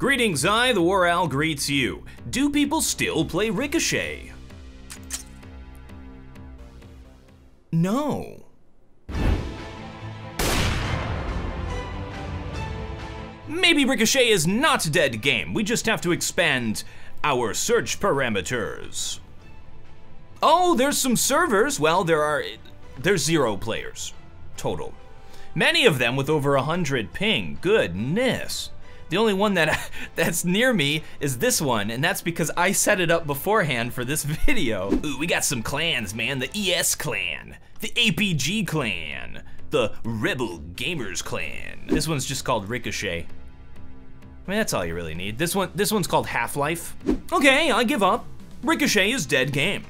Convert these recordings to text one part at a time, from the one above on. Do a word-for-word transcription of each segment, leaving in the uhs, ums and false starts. Greetings, I, the War Owl, greets you. Do people still play Ricochet? No. Maybe Ricochet is not a dead game, we just have to expand our search parameters. Oh, there's some servers. Well, there are, there's zero players total. Many of them with over one hundred ping, goodness. The only one that that's near me is this one, and that's because I set it up beforehand for this video. Ooh, we got some clans, man. The E S clan, the A P G clan, the Rebel Gamers clan. This one's just called Ricochet. I mean, that's all you really need. This one, this one's called Half-Life. Okay, I give up. Ricochet is dead game.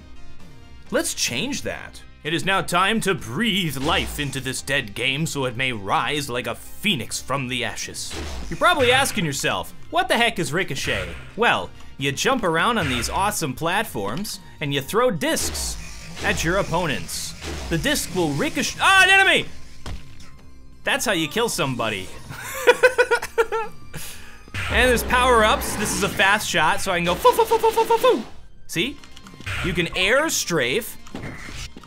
Let's change that. It is now time to breathe life into this dead game so it may rise like a phoenix from the ashes. You're probably asking yourself, what the heck is Ricochet? Well, you jump around on these awesome platforms and you throw discs at your opponents. The disc will ricochet, ah, an enemy! That's how you kill somebody. And there's power-ups. This is a fast shot, so I can go foo, foo, foo, foo, foo, foo. See? You can air strafe.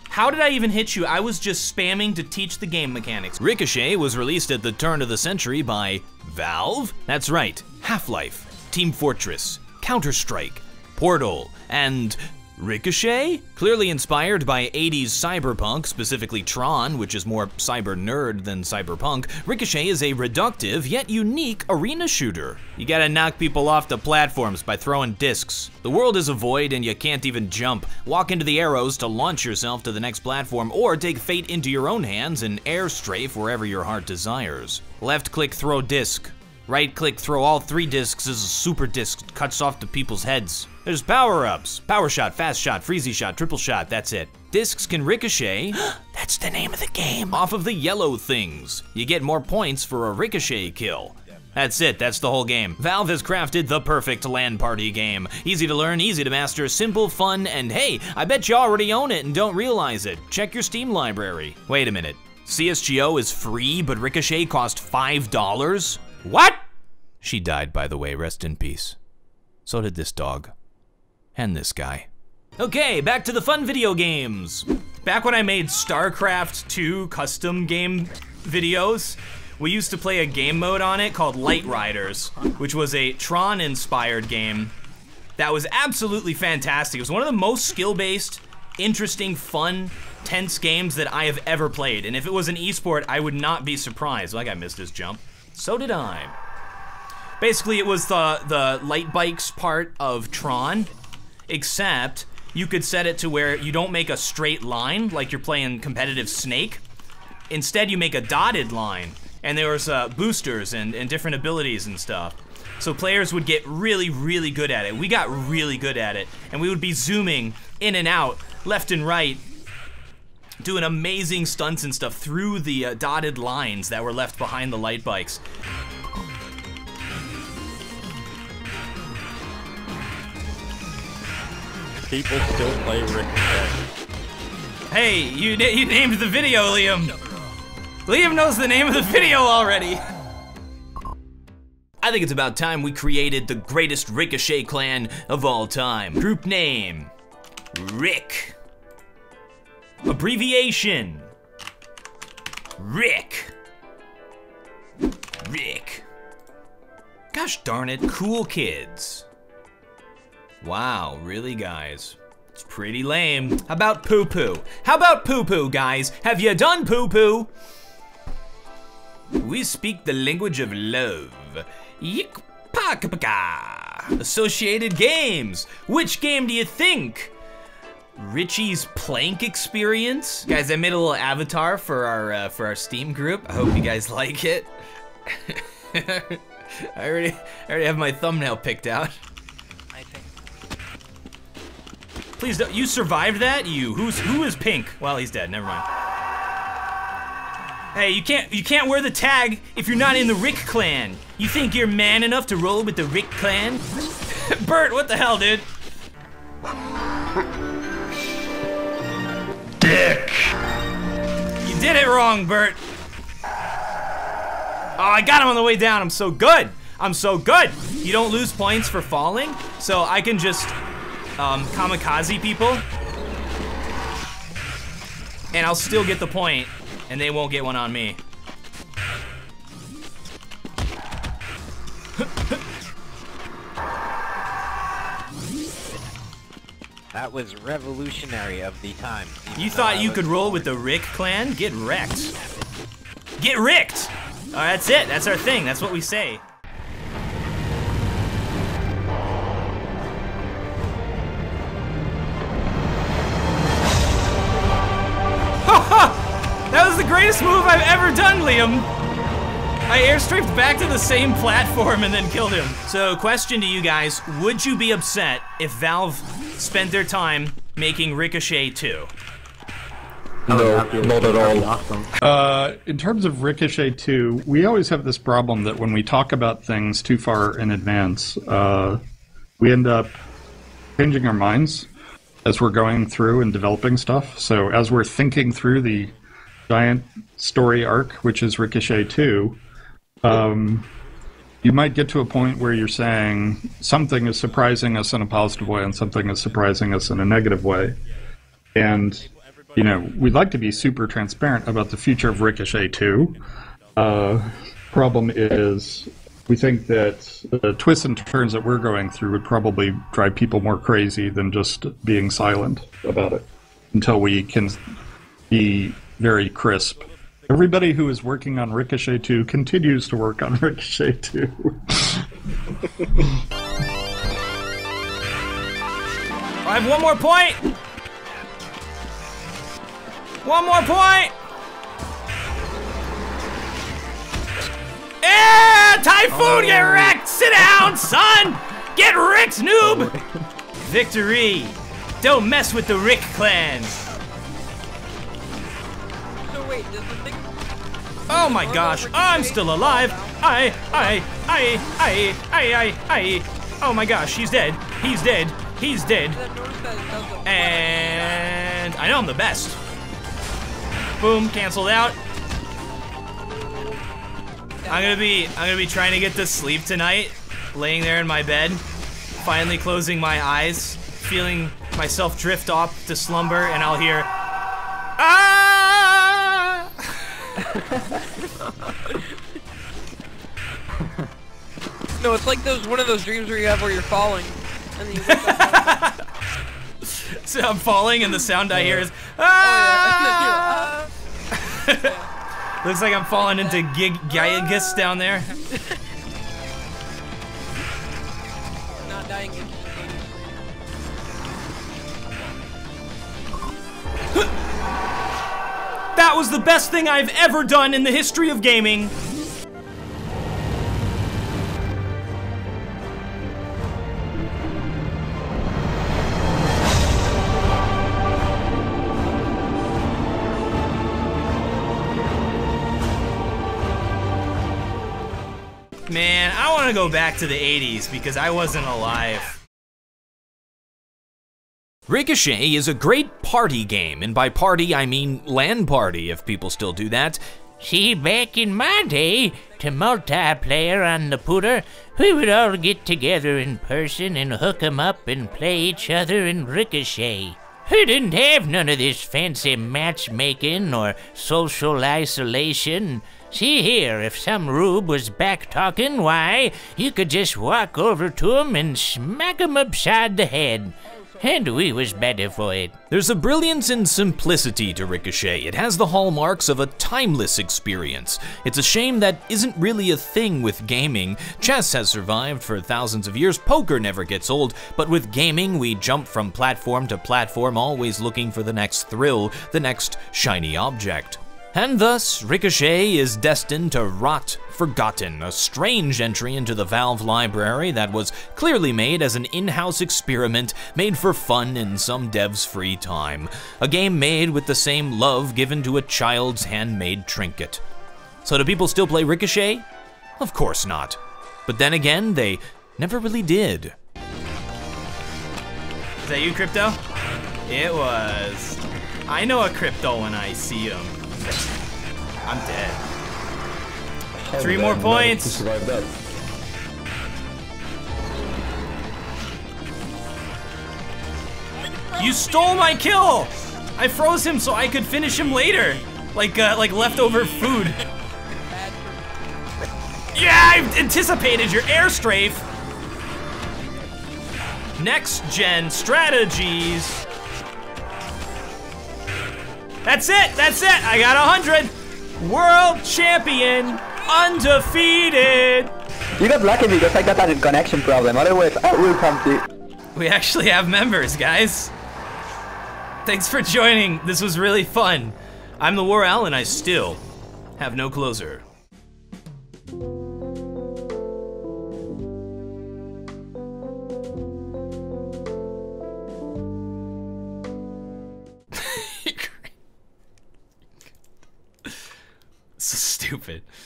How did I even hit you? I was just spamming to teach the game mechanics. Ricochet was released at the turn of the century by Valve. That's right, Half-Life, Team Fortress, Counter-Strike, Portal, and Ricochet? Clearly inspired by eighties cyberpunk, specifically Tron, which is more cyber nerd than cyberpunk, Ricochet is a reductive yet unique arena shooter. You gotta knock people off the platforms by throwing discs. The world is a void and you can't even jump. Walk into the arrows to launch yourself to the next platform, or take fate into your own hands and air strafe wherever your heart desires. Left click, throw disc. Right click, throw all three discs as a super disc cuts off to people's heads. There's power-ups, power shot, fast shot, freezy shot, triple shot, that's it. Discs can ricochet, that's the name of the game, off of the yellow things. You get more points for a ricochet kill. That's it, that's the whole game. Valve has crafted the perfect LAN party game. Easy to learn, easy to master, simple, fun, and hey, I bet you already own it and don't realize it. Check your Steam library. Wait a minute, C S G O is free, but Ricochet cost five dollars? What? She died, by the way, rest in peace. So did this dog. And this guy. Okay, back to the fun video games. Back when I made StarCraft two custom game videos, we used to play a game mode on it called Light Riders, which was a Tron-inspired game that was absolutely fantastic. It was one of the most skill-based, interesting, fun, tense games that I have ever played. And if it was an esport, I would not be surprised. Like, I missed his jump. So did I. Basically, it was the, the light bikes part of Tron, except you could set it to where you don't make a straight line like you're playing competitive Snake. Instead, you make a dotted line, and there was uh, boosters and, and different abilities and stuff. So players would get really, really good at it. We got really good at it, and we would be zooming in and out, left and right, doing amazing stunts and stuff through the uh, dotted lines that were left behind the light bikes. People still play Ricochet. Hey, you, you named the video, Liam. Liam knows the name of the video already. I think it's about time we created the greatest Ricochet clan of all time. Group name, Rick. Abbreviation, Rick. Rick. Gosh darn it, cool kids. Wow, really, guys? It's pretty lame. How about poo-poo? How about poo-poo, guys? Have you done poo-poo? We speak the language of love. Yik-pak-paka. Associated games. Which game do you think? Richie's plank experience? Guys, I made a little avatar for our uh, for our Steam group. I hope you guys like it. I already, I already have my thumbnail picked out. Please don't, you survived that? You, who's, who is pink? Well, he's dead, never mind. Hey, you can't, you can't wear the tag if you're not in the Rick clan. You think you're man enough to roll with the Rick clan? Bert, what the hell, dude? Dick. You did it wrong, Bert. Oh, I got him on the way down, I'm so good. I'm so good. You don't lose points for falling, so I can just um, kamikaze people, and I'll still get the point, and they won't get one on me. That was revolutionary of the time. You thought you could roll with the Rick clan? Get wrecked. Get wrecked! All right, that's it. That's our thing. That's what we say. That was the greatest move I've ever done, Liam. I airstripped back to the same platform and then killed him. So, question to you guys, would you be upset if Valve spent their time making Ricochet two? No, not at all. Uh, in terms of Ricochet two, we always have this problem that when we talk about things too far in advance, uh, we end up changing our minds as we're going through and developing stuff. So as we're thinking through the giant story arc, which is Ricochet two, um, you might get to a point where you're saying something is surprising us in a positive way and something is surprising us in a negative way. And you know, we'd like to be super transparent about the future of Ricochet two. Uh, problem is, we think that the twists and turns that we're going through would probably drive people more crazy than just being silent about it until we can be very crisp. Everybody who is working on Ricochet two continues to work on Ricochet two. I have one more point! One more point! Yeah! Typhoon, oh. Get wrecked! Sit down, son! Get wrecked, noob! Victory! Don't mess with the Rick clan! So wait, does the thing... Oh my gosh, I'm still alive! I, I, I, I, I, I, I... Oh my gosh, he's dead. He's dead. He's dead. And... I know I'm the best. Boom, canceled out. I'm gonna be, I'm gonna be trying to get to sleep tonight, laying there in my bed, finally closing my eyes, feeling myself drift off to slumber, and I'll hear, ah! No, it's like those one of those dreams where you have where you're falling, and then you wake up. So I'm falling, and the sound I hear is ah! Oh, yeah. Yeah. Looks like I'm falling into gig Gaiagus down there. Not dying. That was the best thing I've ever done in the history of gaming. Man, I want to go back to the eighties because I wasn't alive. Ricochet is a great party game, and by party I mean LAN party if people still do that. See, back in my day, to multiplayer on the pooter, we would all get together in person and hook 'em up and play each other in Ricochet. We didn't have none of this fancy matchmaking or social isolation. See here, if some rube was back-talking, why, you could just walk over to him and smack him upside the head. And we was better for it. There's a brilliance in simplicity to Ricochet. It has the hallmarks of a timeless experience. It's a shame that isn't really a thing with gaming. Chess has survived for thousands of years, poker never gets old, but with gaming we jump from platform to platform, always looking for the next thrill, the next shiny object. And thus, Ricochet is destined to rot forgotten, a strange entry into the Valve library that was clearly made as an in-house experiment made for fun in some dev's free time. A game made with the same love given to a child's handmade trinket. So do people still play Ricochet? Of course not. But then again, they never really did. Is that you, Crypto? It was. I know a Crypto when I see him. I'm dead. Three more points. You stole my kill! I froze him so I could finish him later. Like, uh, like leftover food. Yeah, I anticipated your air strafe. Next gen strategies. That's it, that's it, I got a hundred. World champion, undefeated. You got lucky because I got that connection problem, otherwise I will come to you. We actually have members, guys. Thanks for joining, this was really fun. I'm the War Owl and I still have no closer. So stupid.